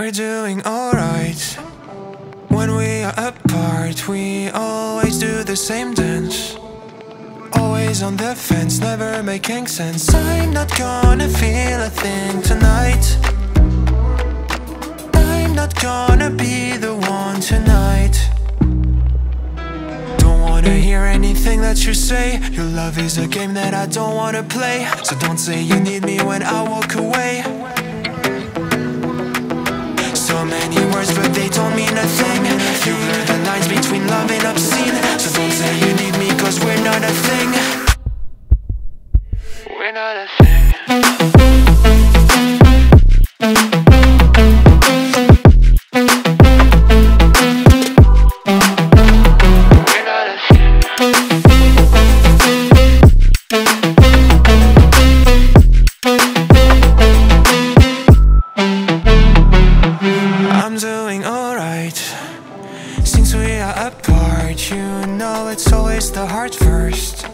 We're doing alright. When we are apart, we always do the same dance. Always on the fence, never making sense. I'm not gonna feel a thing tonight. I'm not gonna be the one tonight. Don't wanna hear anything that you say. Your love is a game that I don't wanna play. So don't say you need me when I walk away. So many words, but they don't mean a thing. You blur the lines between love and obscene. So don't say you need me, cause we're not a thing. We're not a apart, you know it's always the heart first.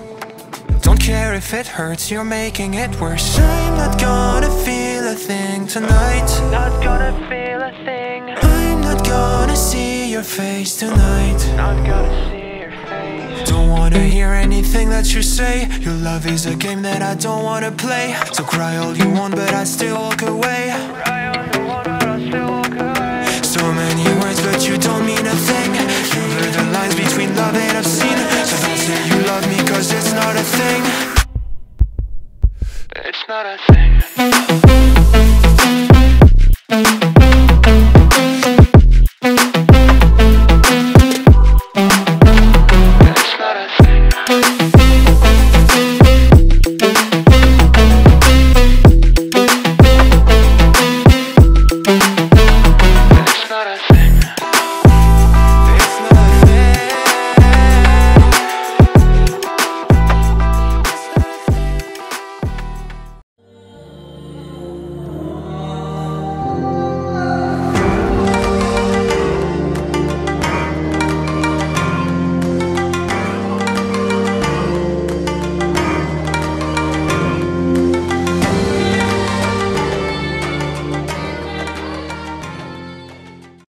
Don't care if it hurts, you're making it worse. I'm not gonna feel a thing tonight. Not gonna feel a thing. I'm not gonna see your face tonight. Not gonna see your face. Don't wanna hear anything that you say. Your love is a game that I don't wanna play. So cry all you want, but I still